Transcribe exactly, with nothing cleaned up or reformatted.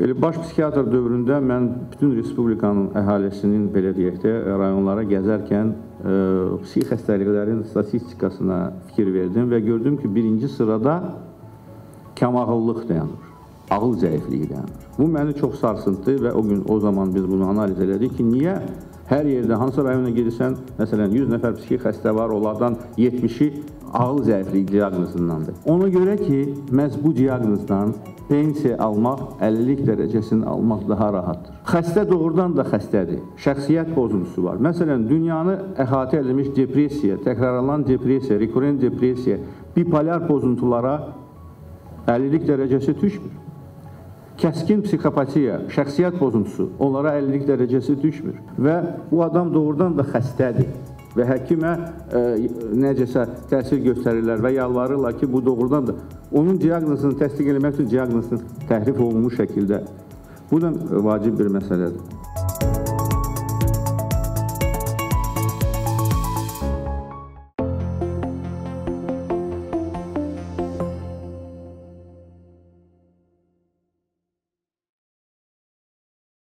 Baş psikiyatr dövründə mən bütün Respublikanın əhalisinin, belə deyək də, rayonlara gəzərkən psixi xəstəliklərin statistikasına fikir verdim və gördüm ki, birinci sırada kamağıllıq dayanır, ağıl zəifliyi dayanır. Bu məni çox sarsıntı və o gün, o zaman biz bunu analiz elədik ki, niyə hər yerdə, hansı rayona girsən, məsələn, yüz nəfər psixi xəstə var, onlardan yetmişi ağıl zəifliyi diaqnozundandır. Ona görə ki, məhz bu diaqnozdan pensiya almaq, əlillik dərəcəsini almaq daha rahatdır. Xəstə doğrudan da xəstədir. Şəxsiyyət bozuntusu var. Məsələn, dünyanı əhatə edilmiş depressiya, təkrarlanan depressiya, rekurent depressiya, bipolar bozuntulara əlillik dərəcəsi düşmür. Kəskin psikopatiya, şəxsiyyət bozuntusu, onlara əlillik dərəcəsi düşmür. Və bu adam doğrudan da xəstədir. Və həkimə necəsə təsir göstərirlər və yalvarırlar ki, bu doğrudan da onun diaqnozunu təsdiq eləmək üçün diaqnozunu təhrif olunmuş şəkildə. Bu da vacib bir məsələdir.